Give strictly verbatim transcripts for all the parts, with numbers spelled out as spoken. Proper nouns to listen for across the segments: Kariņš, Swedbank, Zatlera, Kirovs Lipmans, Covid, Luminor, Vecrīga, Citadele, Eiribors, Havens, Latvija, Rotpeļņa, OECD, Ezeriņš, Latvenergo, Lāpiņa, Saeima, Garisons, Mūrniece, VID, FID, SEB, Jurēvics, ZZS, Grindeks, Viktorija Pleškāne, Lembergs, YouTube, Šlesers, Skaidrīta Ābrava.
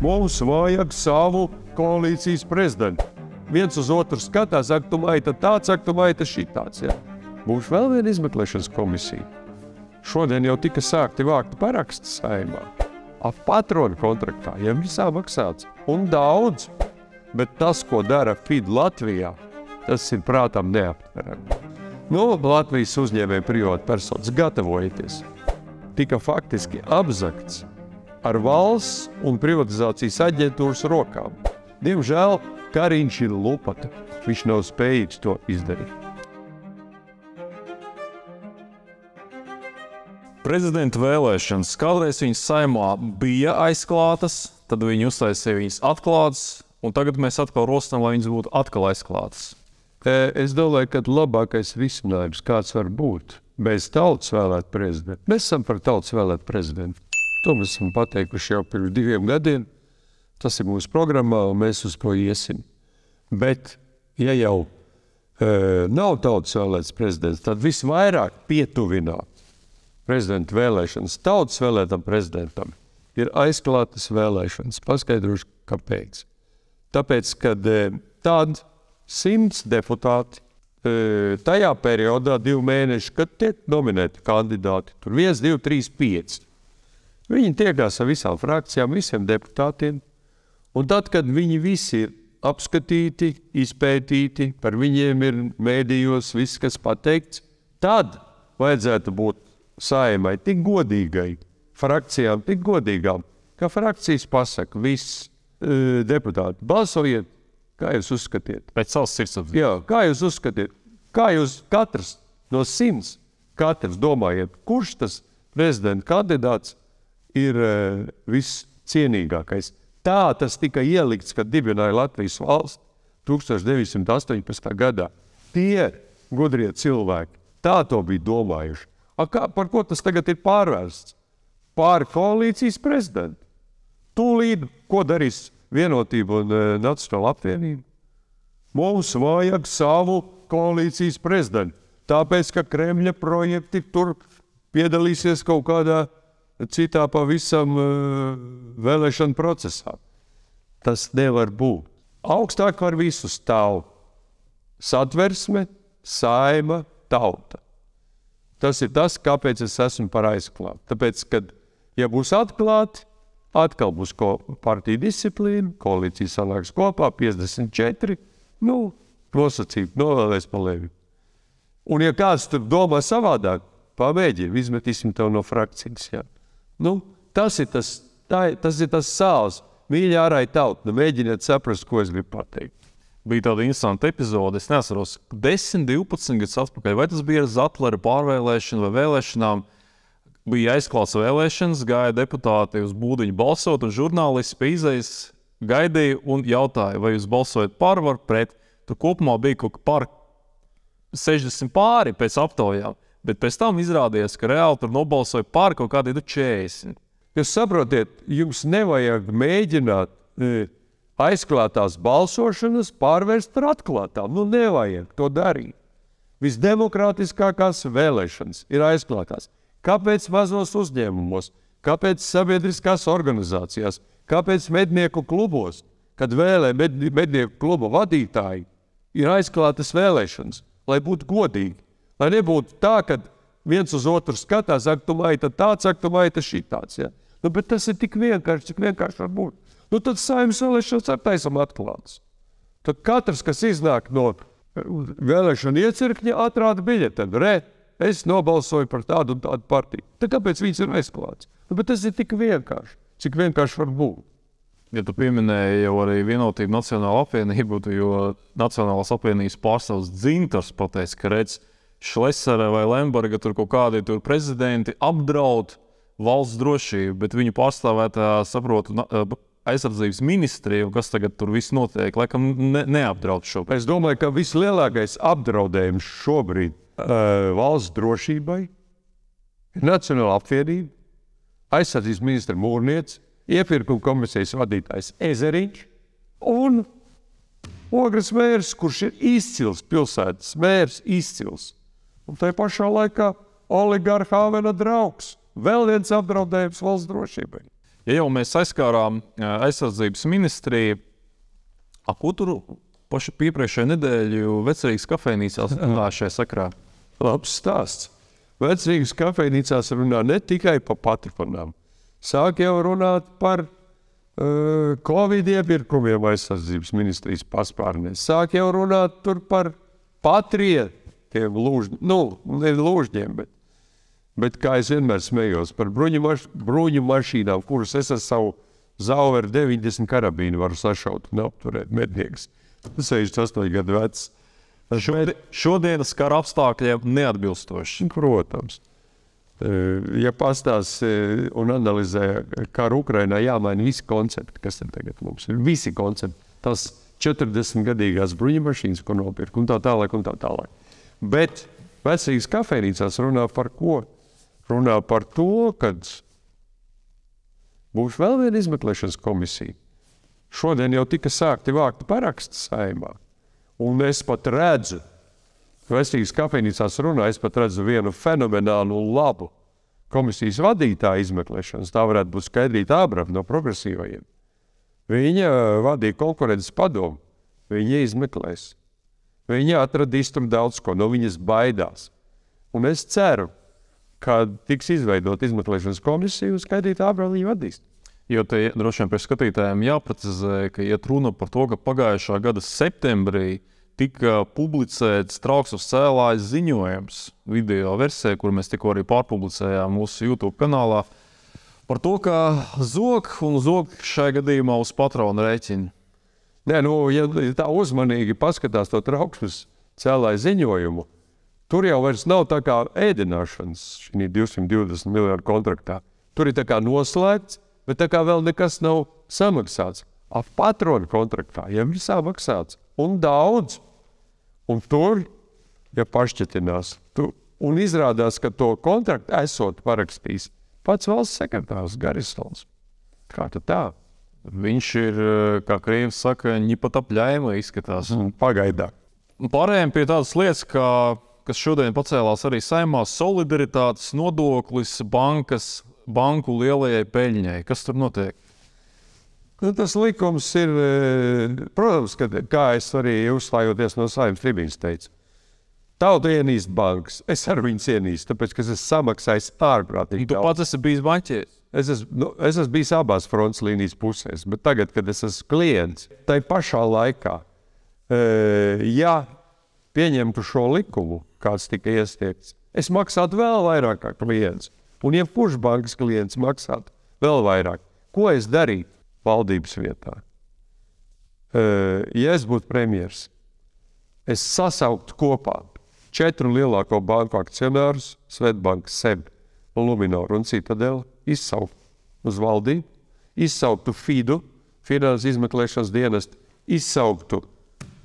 mums vajag savu koalīcijas prezidentu. Viens uz otru skatās, ak, tu maita tāds, ak, tu maita šitāds. Jā. Būs vēl viena izmeklēšanas komisija. Šodien jau tika sākti vākt paraksti Saeimā. Ap patronu kontraktā, ja visā maksāts. Un daudz. Bet tas, ko dara F I D Latvijā, tas ir prātām neaptverami. Nu, Latvijas uzņēmēji privāti personas gatavojieties. Tika faktiski apzakts ar valsts un privatizācijas aģentūras rokām. Diemžēl Kariņš ir lupata. Viņš nav spējīgs to izdarīt. Prezidenta vēlēšanas. Kādreiz viņas Saeimā bija aizklātas, tad viņi uztaisīja viņas atklātas, un tagad mēs atkal rosinām, lai viņas būtu atkal aizklātas. Es domāju, ka labākais risinājums, kāds var būt, bez tautas vēlēt prezidentu. Mēs esam par tautas vēlēt prezidentu. To mēs esam pateikuši jau pirms diviem gadiem. Tas ir mūsu programmā, un mēs uz to iesim. Bet, ja jau e, nav tautas vēlēts prezidents, tad visvairāk pietuvināt prezidenta vēlēšanas tautas vēlētam prezidentam ir aizklātas vēlēšanas. Paskaidrošu, kāpēc. Tāpēc, kad e, tad simts deputāti e, tajā periodā, divu mēnešu, kad tiek nominēti kandidāti, tur viens, divi, trīs, pieci. Viņi tiekās ar visām frakcijām, visiem deputātiem. Un tad, kad viņi visi ir apskatīti, izpētīti, par viņiem ir mēdījos viss, kas pateikts, tad vajadzētu būt Saeimai tik godīgai, frakcijām tik godīgām, ka frakcijas pasaka, viss e, deputāti, balsojiet, kā jūs uzskatiet. Pēc savas sirdsapziņas. Jā, kā jūs uzskatiet, kā jūs katrs no simts, katrs domājiet, kurš tas prezidenta kandidāts ir e, viscienīgākais. Tā tas tika ielikts, kad dibināja Latvijas valsts tūkstoš deviņsimt astoņpadsmitajā. gadā. Tie gudrie cilvēki, tā to bija domājuši. A, kā, par ko tas tagad ir pārvērsts? Pār koalīcijas prezidentu. Tūlīt, ko darīs Vienotība un e, Nacionāla apvienība? Mums vajag savu koalīcijas prezidentu, tāpēc, ka Kremļa projekti tur piedalīsies kaut kādā citā pavisam uh, vēlēšana procesā. Tas nevar būt. Augstāk var visu stāv. Satversme, Saeima, tauta. Tas ir tas, kāpēc es esmu par aizklāt. Tāpēc, kad, ja būs atklāti, atkal būs ko, partija disciplīna, koalīcija sanāks kopā, piecdesmit četri, nu, nosacība, novēlēs pa levi. Un, ja kāds tur domā savādāk, pamēģina, izmetīsim tev no frakcijas, jā. Nu, tas ir tas, tā, tas ir tas sāls. Mīļa ārāja tauta, mēģiniet saprast, ko es gribu pateikt. Bija tāda interesanta epizode, es neatceros, desmit, divpadsmit gadus atpakaļ, vai tas bija ar Zatlera pārvēlēšanu vai vēlēšanām, bija aizklāts vēlēšanas, gāja deputāti uz būdiņu balsot, un žurnālisti pie izejas gaidīja un jautāja, vai jūs balsojat par vai pret. Tur kopumā bija kaut par sešdesmit pāri pēc aptaujām. Bet pēc tam izrādījās, ka reāli tur nobalsoja par kaut kādi četrdesmit. Jūs saprotiet, jums nevajag mēģināt e, aizklātās balsošanas pārvērst ar atklātām. Nu, nevajag to darīt. Visdemokrātiskākās vēlēšanas ir aizklātās. Kāpēc mazos uzņēmumos? Kāpēc sabiedriskās organizācijās? Kāpēc mednieku klubos, kad vēlē med, mednieku kluba vadītāji, ir aizklātas vēlēšanas, lai būtu godīgi? Lai nebūtu tā, ka viens uz otru skatās, ak, tu maita tāds, ak, tu maita šitāds. Ja? Nu, bet tas ir tik vienkārši, cik vienkārši var būt. Nu, tad Saeimas vēlēšanas aptaisam atklātas. Tad katrs, kas iznāk no vēlēšana iecirkņa, atrāda biļeteni. Re, es nobalsoju par tādu un tādu partiju. Tad kāpēc viņas ir aizklātas? Nu, bet tas ir tik vienkārši, cik vienkārši var būt. Ja tu pieminēji jau arī Vienotību Nacionālu apvienību, jo Nacionālās apvienības pārstāvs Dzintars pateica, ka redz, Šlesera vai Lemberga tur kaut kādi tur prezidenti apdraud valsts drošību, bet viņu pārstāvētā, saprotu, aizsardzības ministrija, kas tagad tur viss notiek, laikam ne, neapdraud šo. Es domāju, ka vislielākais apdraudējums šobrīd uh, valsts drošībai ir Nacionāla apvienība, aizsardzības ministra Mūrniec, iepirkuma komisijas vadītājs Ezeriņš un Ogres mērs, kurš ir izcils pilsētas mērs, izcils. Un tajā pašā laikā oligarha Havena draugs. Vēl viens apdraudējums valsts drošībai. Ja jau mēs aizskārām aizsardzības ministriju, ko tur pašu piepriekšēju nedēļu Vecrīgas kafejnīcās runā šajā sakrā? Labs stāsts. Vecrīgas kafejnīcās runā ne tikai par patrupanām. Sāk jau runāt par uh, Covid iepirkumiem aizsardzības ministrijas paspārnē. Sāk jau runāt tur par patrietiem lūžņiem, nu, ne lūžņiem, bet, bet kā es vienmēr smējos, par bruņu, maš, bruņu mašīnām, kuras es ar savu zauveru deviņdesmit karabīnu varu sašaut un apturēt mednieks. sešdesmit astoņi gadu vecs. Šod, šodienas kara apstākļiem neatbilstoši. Protams. Ja pastās un analizē karu Ukrainā, jāmaina visi koncepti, kas ir tagad mums ir. Visi koncepti. Tas četrdesmitgadīgās bruņumašīnas, ko nopirka, un tā tālāk, un tā tālāk. Bet Vecrīgas kafejnīcās runā par ko? Runā par to, kad būs vēl viena izmeklēšanas komisija. Šodien jau tika sākti vākti paraksti Saeimā. Un es pat redzu, Vecrīgas kafejnīcās runā, es pat redzu vienu fenomenālu un labu komisijas vadītāju izmeklēšanas. Tā varētu būt Skaidrīta Ābrava no progresīvajiem. Viņa vadīja konkurences padomu. Viņa izmeklēs. Viņa atradīs tur daudz ko, no viņas baidās. Un es ceru, ka tiks izveidot izmeklēšanas komisiju un Skaidrīta Ābrava viņa vadīs. Jo te droši vien pie skatītājiem jāprecizē, ka iet runa par to, ka pagājušā gada septembrī tika publicēts trauks uz cēlājas ziņojums video versijā, kur mēs tikko arī pārpublicējām mūsu YouTube kanālā, par to, ka zog un zog šai gadījumā uz patrona rēķina. Nē, nu, ja tā uzmanīgi paskatās to trauks uz cēlājas ziņojumu, tur jau vairs nav tā kā ēdināšanas šī divsimt divdesmit miljārdu kontraktā. Tur ir tā kā noslēgts, bet tā kā vēl nekas nav samaksāts. Ar patrona kontraktā jau ir samaksāts. Un daudz. Un tur, ja pašķetinās, tu, un izrādās, ka to kontraktu esot parakstījis pats valsts sekretārs Garisons. Kā tad tā? Viņš ir, kā Krievs saka, ņipat apļājuma izskatās. Pagaidā. Pārējiem pie tādas lietas, kā, kas šodien pacēlās arī Saeimā, solidaritātes nodoklis bankas, banku lielajai peļņai. Kas tur notiek? Nu, tas likums ir, protams, ka, kā es arī uzstājoties no Saeimas tribīnas teicu, tauta ienīst bankas, es ar viņus ienīstu, tāpēc, ka es samaksāju ārprātīgi. Tu pats esi bijis banķies? Es esmu nu, es es bijis abās fronts līnijas pusēs, bet tagad, kad es esmu klients, tai pašā laikā, e, ja pieņemtu šo likumu, kāds tika iestiekts, es maksātu vēl vairāk kā klients, un jebkurš bankas klients maksātu vēl vairāk. Ko es darītu? Valdības vietā. Ja es būtu premjers, es sasauktu kopā četru lielāko banku akcionārus, Swedbank, S E B, Luminor un Citadele, izsauktu uz valdību, izsauktu F I D, Finanses izmeklēšanas dienestu, izsauktu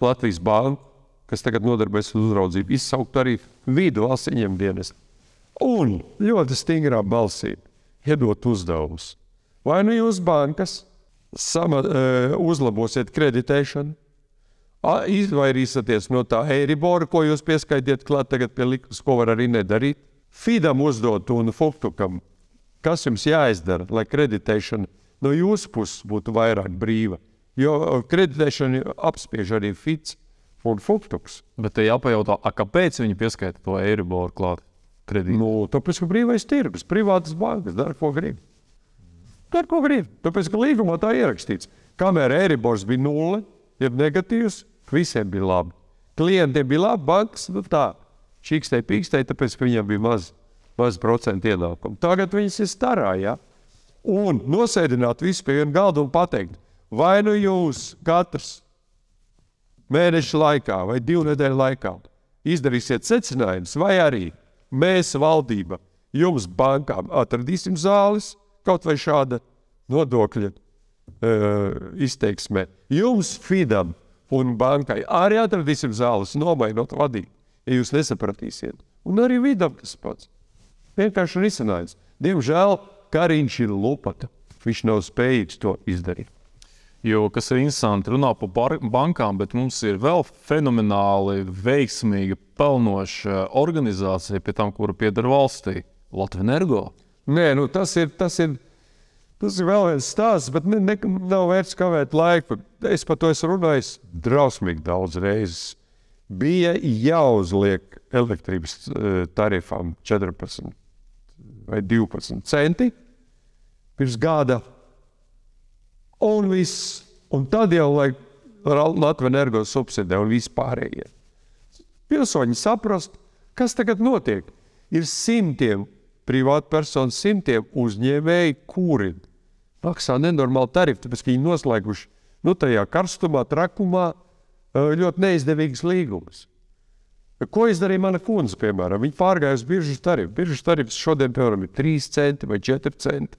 Latvijas banku, kas tagad nodarbojas uzraudzību, izsauktu arī V I D valsts ieņēmuma dienestu. Un ļoti stingrā balsī iedot uzdevumus. Vai nu jūs bankas, Sama, uh, uzlabosiet kreditēšanu, izvairīsieties no tā Eiribora, ko jūs pieskaidiet klāt tagad pie likmes, ko var arī nedarīt. F I D am uzdot un Fuktukam, kas jums jāizdara, lai kreditēšana no jūsu puses būtu vairāk brīva, jo kreditēšana apspiež arī F I D s un Fuktuks. Bet te jāpajautā, a, kāpēc viņi pieskaita to Eiriboru klāt kredītu? Nu, tāpēc, ka brīvais tirgus, privātas bankas, dara, ko grib. Dar, ko grib. Tāpēc, ka līgumā tā ierakstīts. Kamēr Eiribors bija nulle, ir negatīvs, visiem bija labi. Klientiem bija labi, bankas, nu tā. Šīkstēja, pīkstēja, tāpēc, ka viņam bija maz, maz procentu ienākumu. Tagad viņas ir starā, ja? Un nosēdināt visu pie vienu galdu un pateikt, vai nu jūs katrs mēnešu laikā vai divu nedēļu laikā izdarīsiet secinājumus, vai arī mēs valdība jums bankām atradīsim zāles, kaut vai šāda nodokļa uh, izteiksmē. Jums F I D am un bankai arī atradīsim zāles, nomainot vadību, ja jūs nesapratīsiet. Un arī V I D am tas pats. Vienkārši risinājums. Diemžēl Kariņš ir lupata. Viņš nav spējīgs to izdarīt. Jo, kas ir interesanti, runā par bankām, bet mums ir vēl fenomenāli veiksmīga pelnoša organizācija pie tam, kuru piedara valstī. Latvenergo. Nē, nu tas ir, tas ir Tas ir vēl viens stāsts, bet ne, ne, nav vērts kavēt laiku. Es par to esmu runājis drausmīgi daudz reizes. Bija jāuzliek elektrības tarifām četrpadsmit vai divpadsmit centi pirms gada. Un viss. Un tad jau, lai Latvenergo subsidē un vispārējie. Pilsoņi saprast, kas tagad notiek. Ir simtiem privātpersonu, simtiem uzņēmēji, kuri maksā nenormāli tarifu, tāpēc, ka viņi noslēguši nu, tajā karstumā, trakumā ļoti neizdevīgas līgumas. Ko izdarīja mana kundze, piemēram? Viņa pārgāja uz biržu tarifu. Biržu tarifs šodien, piemēram, ir trīs centi vai četri centi.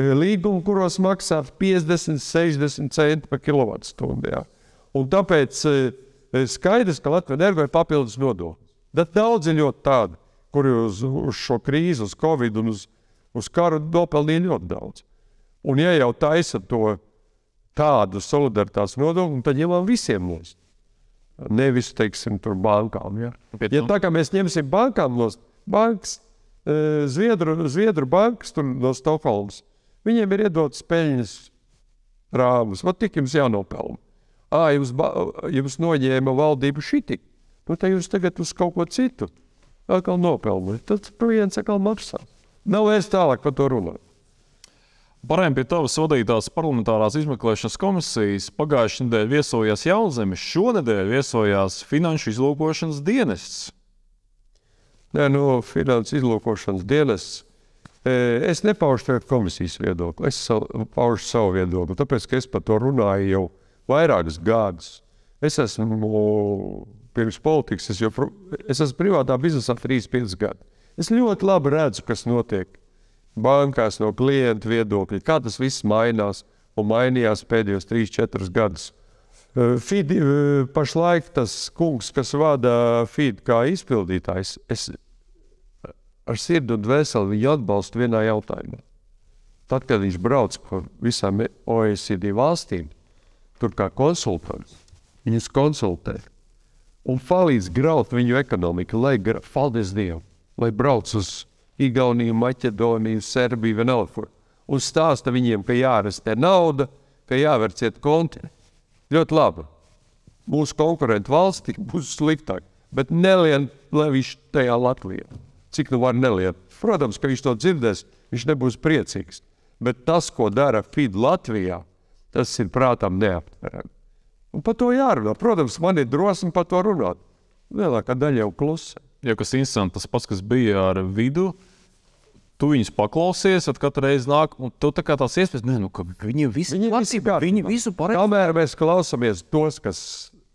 Ir līgumi, kuros maksā piecdesmit, sešdesmit centi par kilovatstundē. Un tāpēc skaidrs, ka Latvenergo ir papildus nodoklis. Bet daudz ir ļoti tādi, kuri uz, uz šo krīzi, uz Covid un uz, uz karu nopelnīja ļoti daudz. Un ja jau taisa to tādu solidaritātes nodokli, tad ņemam visiem nost. Nevis, teiksim, tur bankām. Ja, ja tā kā mēs ņemsim bankām nost, bankas, Zviedru, Zviedru bankas tur no Stokholmas, viņiem ir iedotas peļņas rāmas. Vat tik jums jānopelna. Ā, jums, jums noņēma valdību šitik. Nu, te jūs tagad uz kaut ko citu atkal nopelnīt. Tad klients atkal maksā. Nav vairs tālāk par to runāt. Parējiem pie tavas vadītās parlamentārās izmeklēšanas komisijas pagājušajā nedēļ viesojās Jaunzemes, šonedēļ viesojās finanšu izlūkošanas dienests. Nē, nu, finanšu izlūkošanas dienests. Es nepaušu tagad komisijas viedokli. Es paušu savu viedokli, tāpēc, ka es par to runāju jau vairākas gadus. Es esmu... Pirms politikas, es, jopro, es esmu privātā biznesā trīsdesmit pieci gadi. Es ļoti labi redzu, kas notiek bankās no klienta viedokļa, kā tas viss mainās un mainījās pēdējos trīs četrus gadus. F I D, pašlaik tas kungs, kas vada F I D kā izpildītājs, es ar sirdi un dvēseli viņu atbalstu vienā jautājumā. Tad, kad viņš brauc par visām O E C D valstīm, tur kā konsultants, viņus konsultē. Un palīdz graut viņu ekonomiku, lai, paldies Dievu, lai brauc uz Igauniju, Maķedoniju, Serbiju, vienalga, un stāsta viņiem, ka jārastē nauda, ka jāvērciet konti. Ļoti labi. Mūsu konkurentu valsti būs sliktāk, bet nelien, lai viņš tajā Latvijā. Cik nu var nelien. Protams, ka viņš to dzirdēs, viņš nebūs priecīgs. Bet tas, ko dara F I D Latvijā, tas ir prātām neaptverami. Un par to jārunā. Protams, man ir drosme par to runāt. Lielākā daļa jau klusa. Ja kas interesanti, tas pats, kas bija ar vidu, tu viņus paklausies, tad katru reizi nāk, un tu tā kā tās iespējas, nezinu, ka viņi visu kārtībā, viņi visu pareizi. Kamēr mēs klausamies tos, kas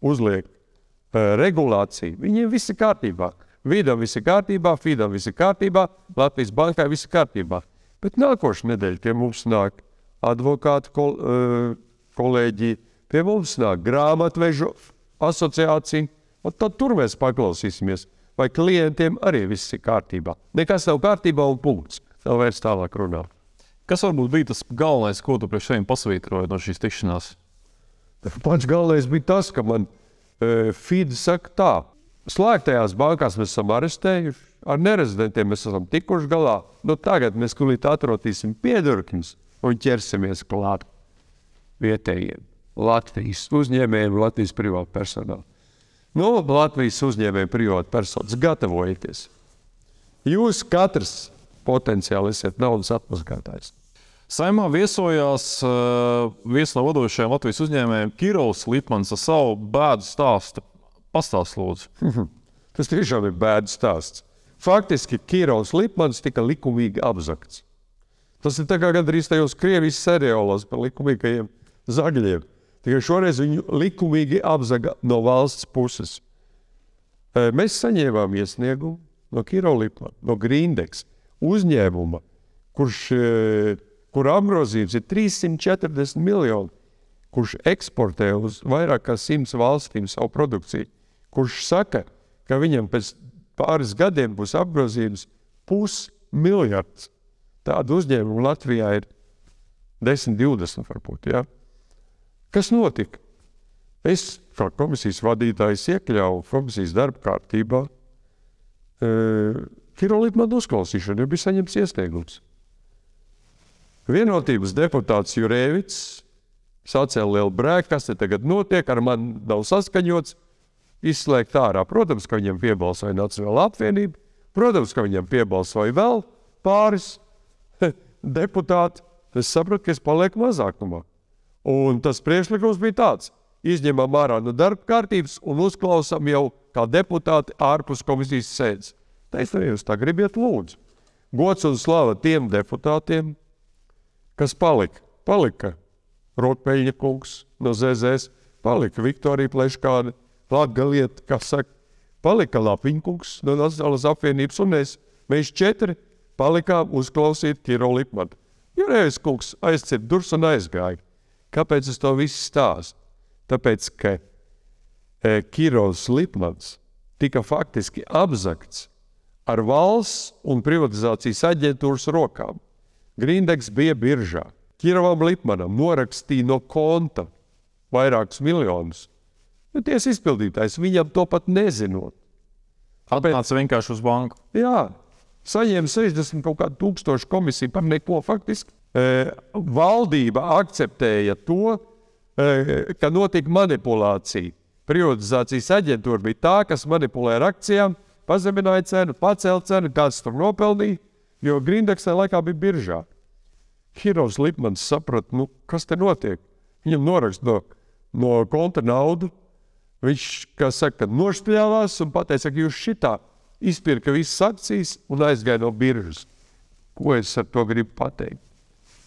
uzliek uh, regulāciju, viņiem visi kārtībā. Vidam visi kārtībā, Fidam visi kārtībā, Latvijas bankai visi kārtībā. Bet nākošu nedēļu pie mums nāk advokātu kol, uh, kolēģi, pie mums nāk grāmatvežu asociācija, un tad tur mēs paklausīsimies, vai klientiem arī viss ir kārtībā. Nekas nav kārtībā un punkts. Nav vairs tālāk runā. Kas varbūt bija tas galvenais, ko tu priekš šeit pasvītroji no šīs tikšanās? Pats galvenais bija tas, ka man e, F I D saka tā. Slēgtajās bankās mēs esam arestējuši, ar nerezidentiem mēs esam tikuši galā. Nu tagad mēs kulīt atrotīsim piedurkņus un ķersimies klāt vietējiem. Latvijas uzņēmējiem, Latvijas privāta personāla. Nu, Latvijas uzņēmējiem privāta personāls, gatavojieties. Jūs katrs potenciāli esat naudas atmazgātājs. Saeimā viesojās uh, viens no vadošajiem Latvijas uzņēmējiem Kirovs Lipmans ar savu bēdu stāstu. Pastāst, lūdzu. Tas tiešām ir bēdu stāsts. Faktiski Kirovs Lipmans tika likumīgi apzakts. Tas ir tā kā gandrīz tajos Krievijas seriālos par likumīgajiem zagļiem. Tikai šoreiz viņu likumīgi apzaga no valsts puses. Mēs saņēmām iesniegumu no Kirovs Lipmana, no Grindeks uzņēmuma, kurš, kur apgrozījums ir trīs simti četrdesmit miljoni, kurš eksportē uz vairāk kā simts valstīm savu produkciju, kurš saka, ka viņam pēc pāris gadiem būs apgrozījums pusmiljards. Tādu uzņēmumu Latvijā ir desmit, divdesmit varbūt, jā. Kas notika? Es, kā komisijas vadītājs, iekļauju komisijas darba kārtībā e, Kirovs Lipmana uzklausīšanu, jo bija saņemts iesniegums. Vienotības deputāts Jurēvics sacēla lielu brēku, kas te tagad notiek, ar mani nav saskaņots, izslēgt ārā. Protams, ka viņam piebalsoja Nacionāla apvienība, protams, ka viņam piebalsoja vēl pāris deputāti. Es sapratu, ka es palieku mazākumā. Un tas priekšlikums bija tāds: izņemam ārā no darba kārtības un uzklausam jau kā deputāti ārpus komisijas sēdes. Teicu, jūs tā gribiet, lūdzu. Gods un slava tiem deputātiem, kas palika. Palika Rotpeļņa kungs no Z Z S, palika Viktorija Pleškāne, latgalieta, kas saka, palika Lāpiņa kungs no Nacionālas apvienības, un mēs, mēs četri palikām uzklausīt Kirovs Lipmans. Jurēvis kungs aizcirta durvis un aizgāja. Kāpēc es to visu stāstu? Tāpēc, ka e, Kirovs Lipmans tika faktiski apzakts ar valsts un privatizācijas aģentūras rokām. Grindeks bija biržā. Kirovam Lipmanam norakstīja no konta vairākus miljonus. Ja tiesa izpildītājs viņam to pat nezinot. Atnāca vienkārši uz banku. Jā, saņēma sešdesmit kaut kādu tūkstošu komisiju par neko faktiski. E, valdība akceptēja to, e, ka notika manipulācija. Privatizācijas aģentūra bija tā, kas manipulēja ar akcijām, pazemināja cenu, pacēla cenu, kāds tur nopelnīja, jo Grindeksai laikā bija biržā. Kirovs Lipmans saprata, nu, kas te notiek. Viņam norakst no, no konta naudu. Viņš, kā saka, nošpļāvās un pateica, ka jūs šitā izpirka visas akcijas un aizgāja no biržas. Ko es ar to gribu pateikt?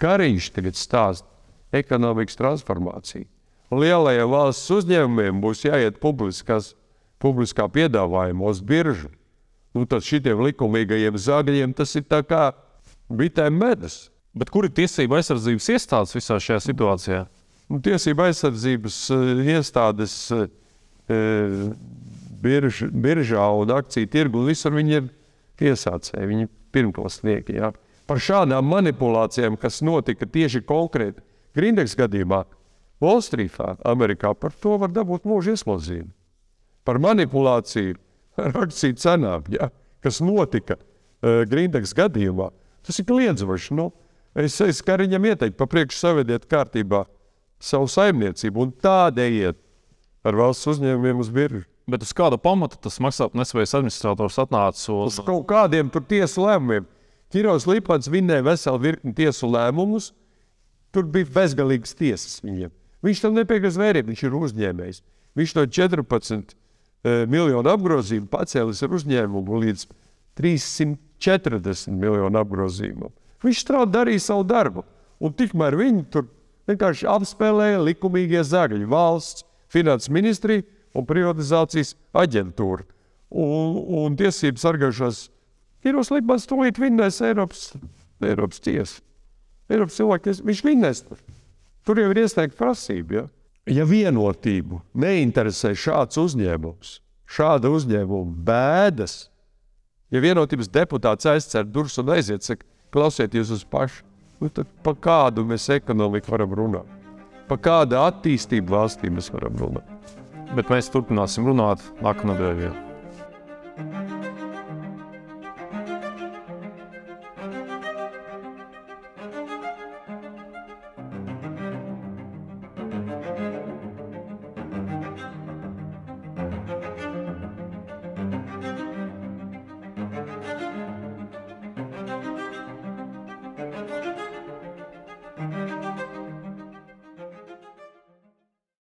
Kariņš tagad stāsta ekonomikas transformāciju. Lielajiem valsts uzņēmumiem būs jāiet publiskās, publiskā piedāvājuma uz biržu. Nu, tad šitiem likumīgajiem zagļiem tas ir tā kā bitēm medas. Bet kur ir tiesība aizsardzības iestādes visā šajā situācijā? Nu, tiesība aizsardzības uh, iestādes uh, birž, biržā un akciju tirgu un visur viņi ir tiesācēji, viņi ir pirmklasnieki. Jā. Par šādām manipulācijām, kas notika tieši konkrēti Grindeks gadījumā, Wall Streetā, Amerikā, par to var dabūt mūža ieslodzījumu. Par manipulāciju ar akciju cenām, ja, kas notika uh, Grindeks gadījumā, tas ir kliedzoši. Nu, es, es Kariņam ieteiktu, pa priekšu savediet kārtībā savu saimniecību un tādējiet ar valsts uzņēmumiem uz biržu. Bet uz kāda pamata tas maksātnespējas administrators atnāca? Uz... uz kaut kādiem tur tiesu lēmumiem. Kirovs Lipmans vinnēja veselu virkni tiesu lēmumus, tur bija bezgalīgas tiesas viņiem. Viņš tam nepiekras vērību, viņš ir uzņēmējs. Viņš no četrpadsmit miljonu apgrozījumu pacēlis ar uzņēmumu līdz trīs simti četrdesmit miljonu apgrozījumam. Viņš strādā darīja savu darbu, un tikmēr viņi tur vienkārši apspēlēja likumīgie zagļi valsts, finanses ministrija un privatizācijas aģentūra. Un, un tiesības sargājušās Kirovs Lipmans tūlīt vinnēs Eiropas, Eiropas tiesu. Eiropas cilvēki, viņš vinnēs tur. Tur jau ir iesniegta prasība, ja? Ja vienotību neinteresē šāds uzņēmums, šāda uzņēmuma bēdas, ja vienotības deputāts aizcer durvis un aiziet, saka, klausieties uz pašu, nu tad pa kādu mēs ekonomiku varam runāt? Pa kādu attīstību valstī mēs varam runāt? Bet mēs turpināsim runāt nākamnedēļ vēl. Thank you.